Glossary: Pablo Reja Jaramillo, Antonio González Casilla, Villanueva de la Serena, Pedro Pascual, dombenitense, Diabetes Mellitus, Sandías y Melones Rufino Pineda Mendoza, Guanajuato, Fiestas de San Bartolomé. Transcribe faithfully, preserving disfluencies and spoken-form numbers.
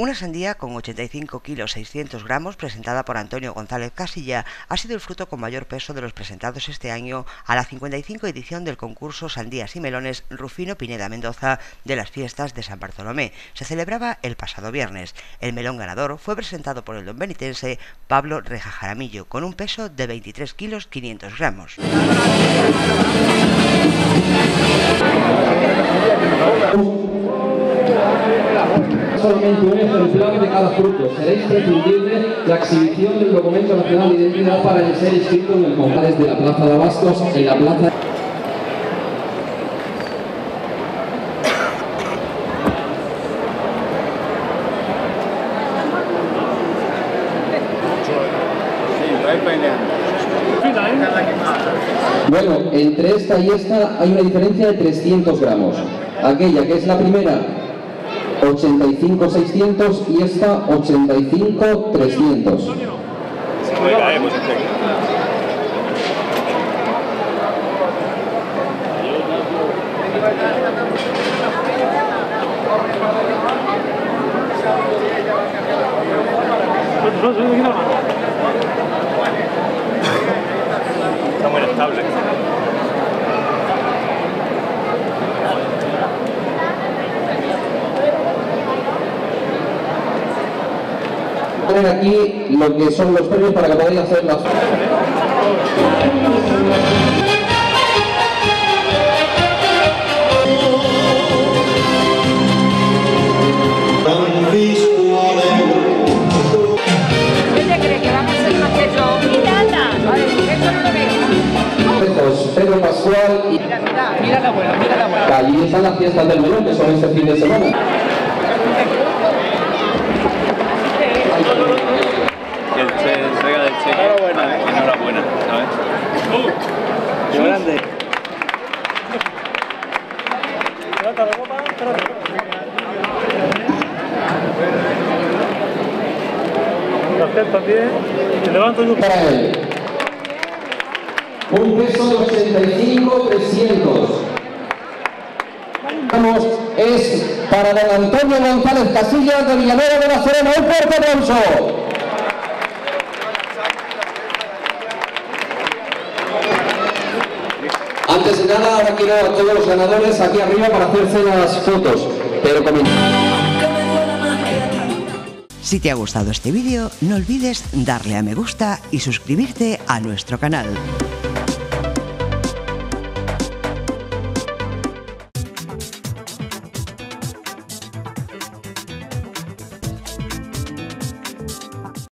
Una sandía con ochenta y cinco kilos seiscientos gramos presentada por Antonio González Casilla ha sido el fruto con mayor peso de los presentados este año a la cincuenta y cinco edición del concurso Sandías y Melones Rufino Pineda Mendoza de las Fiestas de San Bartolomé. Se celebraba el pasado viernes. El melón ganador fue presentado por el benitense Pablo Reja Jaramillo con un peso de veintitrés kilos quinientos gramos. Solamente un ejemplar de cada fruto. Será imprescindible la exhibición del documento nacional de identidad para el ser inscrito en el concurso de la Plaza de Abastos, en la Plaza. Bueno, entre esta y esta hay una diferencia de trescientos gramos. Aquella que es la primera, ochenta y cinco seiscientos, y esta ochenta y cinco trescientos. Está muy estable. Poner aquí lo que son los premios para que podáis hacer las... ¿Usted cree que vamos a hacer más que yo? ¡Mírala! A ver, esto no lo veo. Pedro Pascual y... Mira, mira, mira la abuela, mira la abuela. Allí están las fiestas del melón, que son este fin de semana. Enhorabuena, vale, enhorabuena, ¿sabes? ¡Qué grande! Para él. Un peso de ochenta y cinco trescientos. Vamos, es para don Antonio González Casilla de Villanueva de la Serena. Un fuerte aplauso. Antes de nada, ahora quiero a todos los ganadores aquí arriba para hacerse las fotos. Pero si te ha gustado este vídeo, no olvides darle a me gusta y suscribirte a nuestro canal.